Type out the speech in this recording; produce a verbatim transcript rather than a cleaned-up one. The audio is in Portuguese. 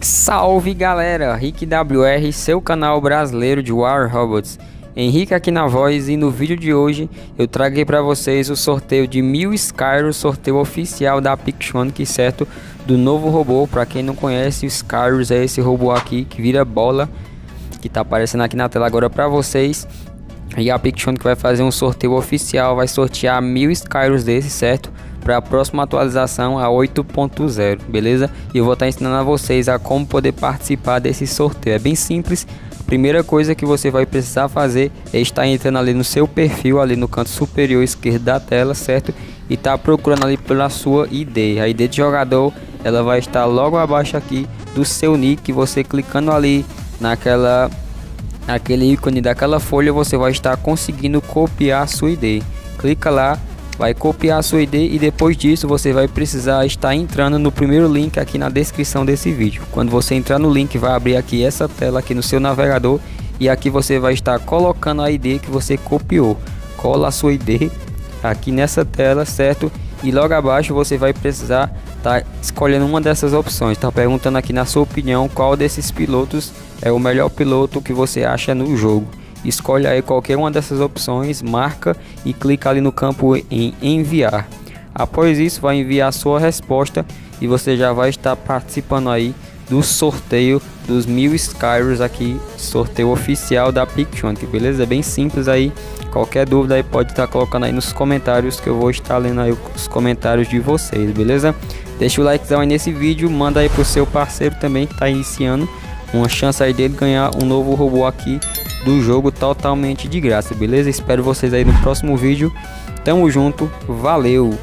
Salve galera, Rick W R, seu canal brasileiro de War Robots, Henrique aqui na voz, e no vídeo de hoje eu traguei para vocês o sorteio de mil Skyros, sorteio oficial da Pixonic, certo? Do novo robô. Para quem não conhece, o Skyros é esse robô aqui que vira bola, que tá aparecendo aqui na tela agora para vocês. E a Pixonic vai fazer um sorteio oficial, vai sortear mil Skyros desse, certo? Para a próxima atualização, a oito ponto zero, beleza? E eu vou estar ensinando a vocês a como poder participar desse sorteio. É bem simples. A primeira coisa que você vai precisar fazer é estar entrando ali no seu perfil, ali no canto superior esquerdo da tela, certo? E tá procurando ali pela sua I D. A I D de jogador, ela vai estar logo abaixo aqui do seu nick. Você clicando ali naquela, naquele ícone daquela folha, você vai estar conseguindo copiar a sua I D. Clica lá, vai copiar a sua I D, e depois disso você vai precisar estar entrando no primeiro link aqui na descrição desse vídeo. Quando você entrar no link, vai abrir aqui essa tela aqui no seu navegador, e aqui você vai estar colocando a I D que você copiou. Cola a sua I D aqui nessa tela, certo? E logo abaixo você vai precisar estar escolhendo uma dessas opções. Tá perguntando aqui, na sua opinião, qual desses pilotos é o melhor piloto que você acha no jogo. Escolhe aí qualquer uma dessas opções, marca e clica ali no campo em enviar. Após isso, vai enviar a sua resposta e você já vai estar participando aí do sorteio dos mil Skyros aqui, sorteio oficial da Pixonic, beleza? É bem simples aí. Qualquer dúvida aí pode estar colocando aí nos comentários, que eu vou estar lendo aí os comentários de vocês, beleza? Deixa o likezão aí nesse vídeo, manda aí pro seu parceiro também que tá iniciando, uma chance aí dele ganhar um novo robô aqui do jogo totalmente de graça, beleza? Espero vocês aí no próximo vídeo. Tamo junto, valeu!